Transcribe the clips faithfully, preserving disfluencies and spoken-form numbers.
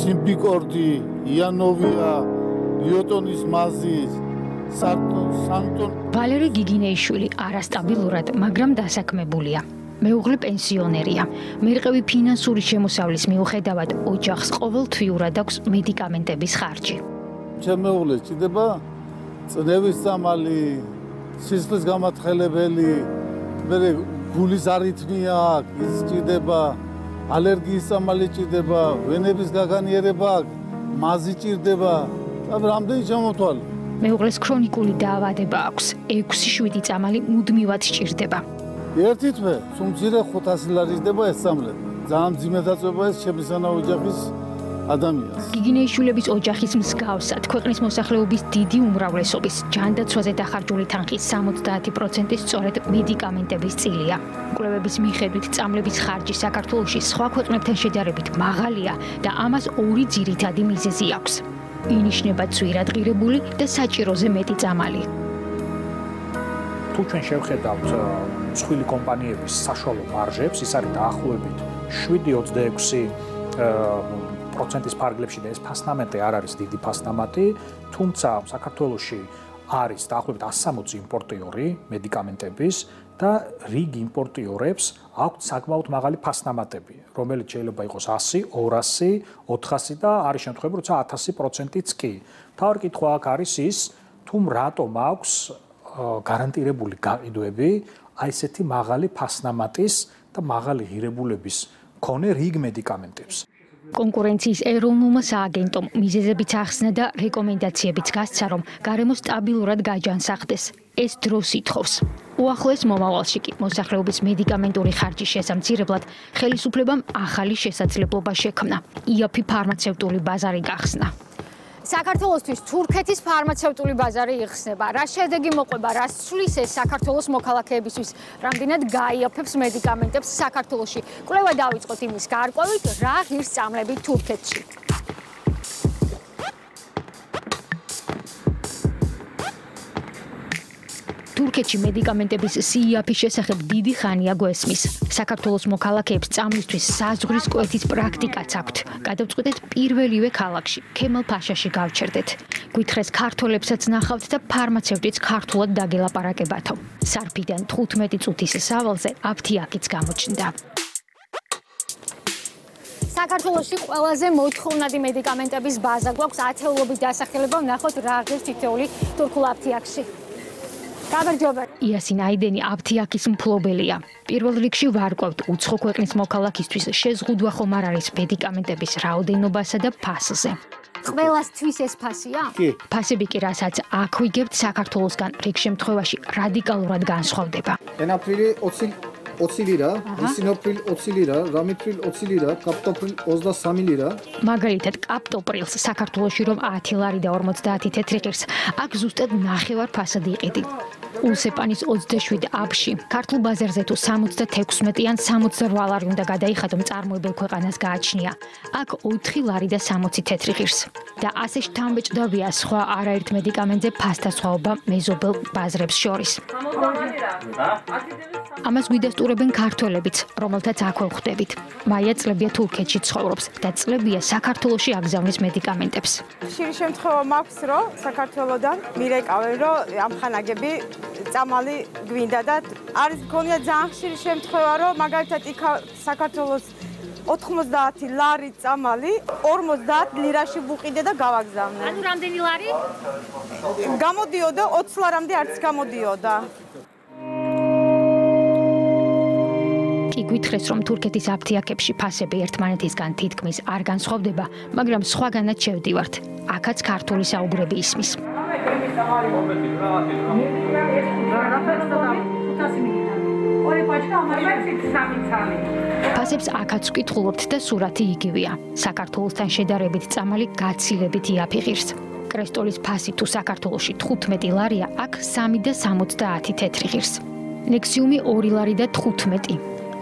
Simpicordi, Ianovia, Iotonis Mazis, Santon. Valere Gigineishvili არასტაბილურად, მაგრამ დასაქმებულია. მეუღლე პენსიონერია. მერყევი ფინანსური შემოსავლის მიუხედავად ოჯახს ყოველთვიურად აქვს მედიკამენტების ხარჯი. Ჩემი მეუღლე ჭდება წნევის სამალი, სისხლის გამოცხელებელი, მე გულის არითმია აქვს, ჭდება ალერგიის სამალი ჭდება, ვენების გაგანიერება აქვს, მაზი ჭირდება. რამდენი შემოთვალე. მეუღლეს ქრონიკული დაავადება აქვს. ექვსი შვიდი წამალი მუდმივად სჭირდება. Ერთი თვე, სუმცირე ხუთასი ლარი ჭდება ეს სამლები. ძალიან ძიმე დაწვება ეს შემისანა ოჯახის ადამიანს. გიგინეიშვილების ოჯახის მსგავსად, ქვეყნის მოსახლეობის დიდი უმრავლესობის ჯანდაცვაზე დახარჯული თანხის სამოცდაათი პროცენტი სწორედ მედიკამენტების წილია. კვლევების მიხედვით წამლების ხარჯი საქართველოში სხვა ქვეყნებთან შედარებით მაღალია და ამას ორი ძირითადი მიზეზი აქვს. Ინიშნება ძვირად ღირებული და საჭიროზე მეტი წამალი. Თუ ჩვენ შევხედავთ მსხვილი კომპანიების საშუალო მარჟებს, ის არის დაახლოებით შვიდი ოცდაექვსი პროცენტის ფარგლებში და ეს ფასნამენტი არ არის დიდი ფასნამატი, თუმცა საქართველოში არის დაახლოებით ასი სამოცი იმპორტიორი მედიკამენტების და რიგი იმპორტიორებს აქვთ საკმაოდ მაღალი ფასნამატები, რომელიც შეიძლება იყოს ასი, ორასი, ოთხასი და არის შემთხვევები, როცა ათასი პროცენტიც კი. მთავარი კითხვა აქ არის ის, თუ რატომ აქვს გარანტირებული გაყიდვები აი ესეთი მაღალი ფასნამატის და მაღალი ღირებულების მქონე რიგ მედიკამენტებს. Კონკურენციის ეროვნულმა სააგენტომ მიზეზებიც ახსნა და რეკომენდაციებიც გასცა, რომ გარემო სტაბილურად გაჯანსაღდეს. ეს დროს ითხოვს. უახლეს მომავალში კი მოსახლეობის მედიკამენტური ხარჯის შესამცირებლად ხელისუფლებამ ახალი შესაძლებლობა შექმნა. იაფი ფარმაცევტული ბაზარი გახსნა. საქართველოსთვის თურქეთის ფარმაცევტული ბაზარი იხსნება. Რა შედეგი მოყვება, რა სულის ეს საქართველოს მოქალაქეებისთვის, რამდენად გაიაფებს მედიკამენტებს საქართველოში. კვლევა დავიწყოთ იმის გარკვევით, რა ღირს წამლები თურქეთში. თურქეთში მედიკამენტების სიაფის შესახებ დიდი ხანია გვესმის. საქართველოს მოქალაქეებს წამლისთვის საზღვრის კვეთის პრაქტიკაც აქვთ. გადავწყვეტეთ პირველივე ქალაქში, ქემალ-ფაშაში გავჩერდეთ. გვითხრეს ქართველებსაც ნახავთ და ფარმაცევტიც ქართულად დაგელაპარაკებათო. სარფიდან თხუთმეტი წუთის სავალზე აფთიაკიც გამოჩნდა. საქართველოში ყველაზე მოთხოვნადი მედიკამენტების ბაზა გვაქვს. ათეულობით დასახელება ვნახოთ რა ღირს თითეული თურქულ აფთიაკში. იასინ აიდენი აფთიაკის მფლობელია. პირველ რიგში ვარკვევთ უცხო ქვეყნის მოქალაქისთვის შეზღუდვა ხომ არ არის მედიკამენტების რაოდენობასა და ფასზე. ყველასთვის ეს ფასია? კი. ფასები კი რასაც აქვიგებთ საქართველოსგან რიგ შემთხვევაში რადიკალურად განსხვავდება. ენაპრილი ოცი ოცი ლირა, ისინოპრილ ოცი ლირა, რამიფრილ ოცი ლირა, კაპტოპრილ ოცდასამი ლირა. მაგალითად, კაპტოპრილს საქართველოში რომ ათი ლარი და ორმოცდაათი თეთრი ღირს, აქ ზუსტად ნახევარ ფასად იყიდი. ულსეპანის ოცდაშვიდ აბში, ქართულ ბაზარზე თუ სამოცდათექვსმეტი ან სამოცდაორი უნდა გადაიხადო მწარმოებელ ქვეყანას გააჩნია. აქ ოთხი ლარი და სამოცი თეთრი ღირს. და ასე შთამბეჭდავია სხვა არაერთ მედიკამენტზე ფასთა სხვაობა მეზობელ ბაზრებს შორის. ამას გვიდასტურებენ ქართველებიც, რომელთაც აქვე ვხვდებით. მაია წლებია თურქეთში ცხოვრობს და წლებია საქართველოში აგზავნის მედიკამენტებს. ხშირი შემთხვევა მაქვს, რომ საქართველოდან მირეკავენ, რომ ამ ხანაგები წამალი გვინდა და არის მქონია ძალიან ხშირი შემთხვევა, რომ მაგალითად იქ საქართველოს ოთხმოცდაათი ლარი წამალი ორმოცდაათ ლირაში ვუყიდე და გავაგზავნე. ანუ რამდენი ლარი? გამოდიოდა ოცი ლარამდე არც გამოდიოდა. კი გვითხრეს, რომ თურქეთის აფთიაკებში ფასები ერთმანეთისგან თითქმის არ განსხვავდება, მაგრამ სხვაგანაც შევდივართ. აქაც ქართული საუბრები ისმის. ფასებს აქაც ვკითხულობთ და სურათი იგივეა. საქართველოსთან შედარებით წამალი გაცილებით იაფიღირს. კრესტოლის ფასი თუ საქართველოში თხუთმეტი ლარია, აქ სამი და სამოცდაათი თეთრი ღირს. ნექსიუმი ორი ლარი და თხუთმეტი,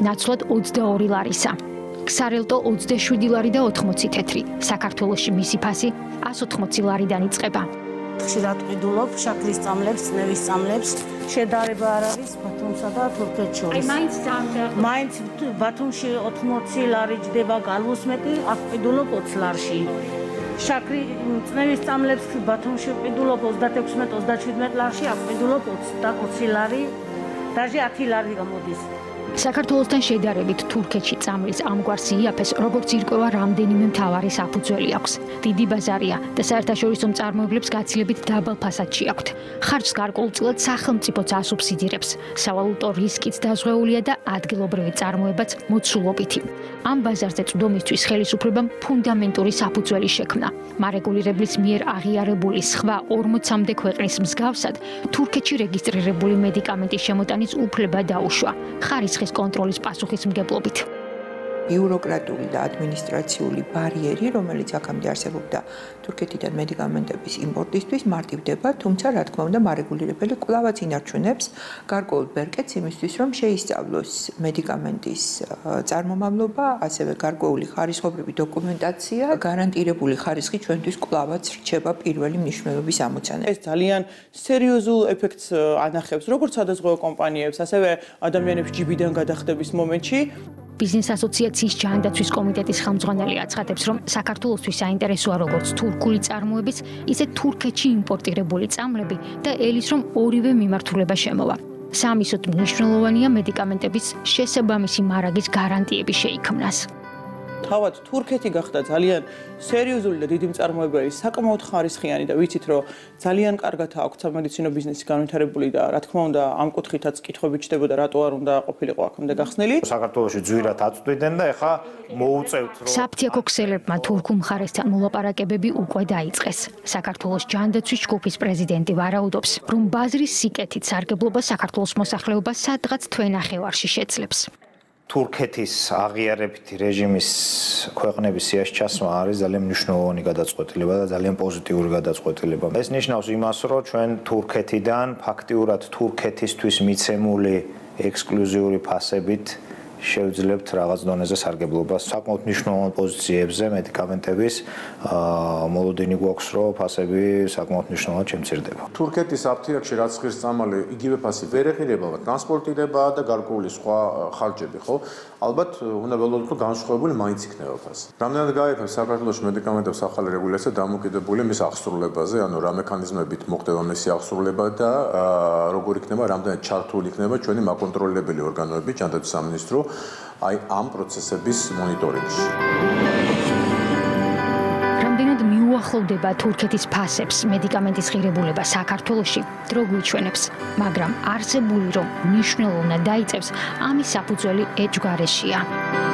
ნაცვლად ოცდაორი ლარისა. ქსარელტო ოცდაშვიდი ლარი და ოთხმოცი თეთრი. საქართველოში მისი ფასი ასოთხმოცი ლარიდან იწყება. ხშირად ვყიდულობ შაქრის წამლებს, ნევის წამლებს. Shedari Baravis, Batum Sadat, Lukechos. Mainz, Batum și Otmoci, Larici de Bagalus, Meti, Apedulopots, Larshi. Shakri, Nevis Amleps, Batum și Pedulopos, Datex Metos, Dacid Met, Larshi, Apedulopots, Tacocilari, Taji Atilari Gamodis. Საქართველოსთან შედარებით თურქეთში წამლის ამგვარ სიაფეს როგორც ირკვევა რამდენიმე მთავარი საფუძველი აქვს. დიდი ბაზარია და საერთაშორისო მწარმოებლებს გაცილებით დაბალ ფასადში აქვთ. ხარჯს გარკვეულწილად სახელმწიფოც ასუბსიდირებს. სავალუტო რისკიც დაზღვეულია და ადგილობრივი წარმოებაც მოცულობითი. ამ ბაზარზე წვდომისთვის ხელისუფლებამ ფუნდამენტური საფუძველი შექმნა. მარეგულირებლის მიერ აღიარებული სხვა ორმოცამდე ქვეყნის მსგავსად თურქეთში რეგისტრირებული მედიკამენტის შემოტანის უფლება დაუშვა. ხარისხის კონტროლის პასუხისმგებლობით. Ბიუროკრატიული და ადმინისტრაციული ბარიერი, რომელიც აქამდე არსებობდა თურქეთიდან მედიკამენტების იმპორტისთვის, მარტივდება, თუმცა რა თქმა უნდა მარეგულირებელი კვლავაც ინარჩუნებს გარკვეულ ბერკეტს იმისთვის, რომ შეისწავლოს მედიკამენტის წარმომავლობა, ასევე გარკვეული ხარისხობრივი დოკუმენტაცია, გარანტირებული ხარისხი ჩვენთვის კვლავაც რჩება პირველი მნიშვნელობის ამოცანა. ეს ძალიან სერიოზულ ეფექტს ანახებს, როგორც სადაზღვეო კომპანიებს, ასევე ადამიანებს ჯიბიდან გადახდების მომენტში. Ბიზნეს ასოციაციის ჯანდაცვის კომიტეტის ხელმძღვანელი აცხადებს, რომ საქართველოსთვის საინტერესოა როგორც თურქული წარმოების, ისე თურქეთში იმპორტირებული წამლები და ელის რომ ორივე მიმართულება შემოვა. სამისოთ მნიშვნელოვანია მედიკამენტების შესაბამისი მარაგის გარანტიების შეიქმნას. Თავად თურქეთი გახდა ძალიან სერიოზული და დიდი მწარმოებელი, საკმაოდ ხარისხიანი და ვიცით, რომ ძალიან კარგად აქვს სამედიცინო ბიზნესი განვითარებული და რა თქმა უნდა ამ კუთხითაც კითხვები ჩდებოდა, რატო არ უნდა ყოფილიყო აქამდე გახსნილი. Საქართველოში ძვირად აწვდიდნენ და ეხა მოუწევთ, რომ საფთიაქო ქსელებმა თურქულ მხარესთან მოლაპარაკებები უკვე დაიწყეს. საქართველოს ჯანდაცვის ჯგუფის პრეზიდენტი ვარაუდობს, რომ ბაზრის სიკეთით სარგებლობა საქართველოს მოსახლეობა სადღაც თვენახევარში შეძლებს. Turketis აღიარებითი რეჟიმის ქვეყნების სიაში ჩასმა არის ძალიან მნიშვნელოვანი გადაწყვეტილება და ძალიან პოზიტიური გადაწყვეტილება. ეს ნიშნავს იმას, რომ ჩვენ თურქეთიდან ფაქტიურად თურქეთისთვის მიცემული ექსკლუზიური ფასებით შევძლებთ რაღაც დონეზე სარგებლობას. საკმაოდ მნიშვნელოვან პოზიციებზე მედიკამენტების მოლოდინი გვაქვს, რომ ფასები საკმაოდ მნიშვნელოვნად შემცირდება. თურქეთის აფთიაქში რაც ღირს წამალი, იგივე ფასი ვერ ეხირება, ტრანსპორტირება და გარკვეული სხვა ხარჯები, ხო? Albat, una velodul cu ganscoabul mai înțește nevoias. Ramnele de gaife, să arătăm medicamente sau xale regulate, dar multe de boli mis axurule baze, anul ram mecanisme bit multe de mis axurule băda, rogurik neva, ramnele chartulik neva, cei mai controlele boli organul bit, andat samnistru, ai am procese bis monitorizat. Ramnele მიუახლოვდება თურქეთის ფასებს, მედიკამენტის ღირებულება საქართველოში, დროგვიჩვენებს, მაგრამ არსებული რომ მნიშვნელოვნად დაიწევს, ამის საფუძველი ეჭვგარეშია.